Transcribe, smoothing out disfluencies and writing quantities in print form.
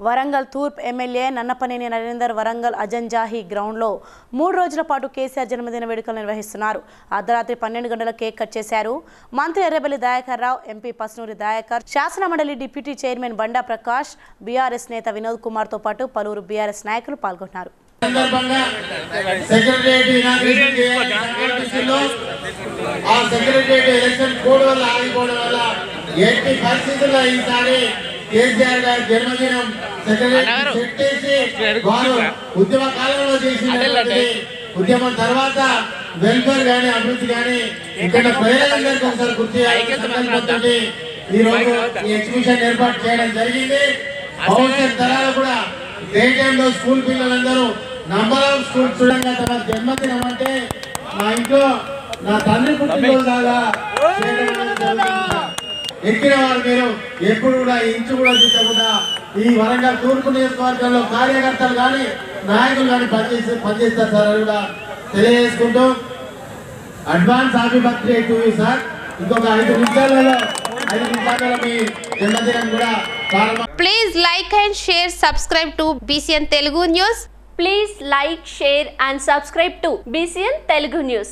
Warangal Turp MLA Nannapaneni Narender Warangal Azamjahi ground lo 3 రోజుల పాటు KCR జన్మదిన వేడుకలు నిర్వహిస్తున్నారు. అర్ధరాత్రి 12 గంటల కేక్ కట్ చేశారు. మంత్రి ఎర్రబెల్లి దయాకర్ రావు, ఎంపీ పసునూరి దయాకర్, శాసన మండలి deputy chairman Banda Prakash, BRS నేత వినోద్ కుమార్ తో పాటు పలువురు BRS నాయకులు పాల్గొన్నారు. KCR గారి జన్మదినం సెక్రటరీ వారు ఉద్యమ కాలంలో చేసినటువంటి ఉద్యమం తర్వాత వెల్ఫేర్ గాని అభివృద్ధి గాని ఇక్కడ ప్రజలందరికీ ఒకసారి గుర్తు చేయాలని ఈ రోజు ఈ ఎగ్జిబిషన్ ఏర్పాటు చేయడం జరిగింది. భవిష్యత్ తరాలు కూడా డే టైంలో స్కూల్ పిల్లలందరూ నంబర్ ఆఫ్ స్కూల్ చూడంగా తమ జన్మదినం అంటే మా ఇంట్లో నా తండ్రి పుట్టినరోజు లాగా ఎక్కిన వారు మీరు ఎప్పుడు కూడా ఇంచు కూడా తీసుకోకుండా ఈ వరంగల్ తూర్పు నియోజకవర్గంలో కార్యకర్తలు కానీ నాయకులు కానీ పనిచేస్తారు సార్ అని కూడా తెలియజేసుకుంటూ advance happy birthday to you sir. ఇంకొక 5 నిమిషాలలో మీ జన్మదినం కూడా ప్రారంభం. Please like and share subscribe to BCN Telugu News.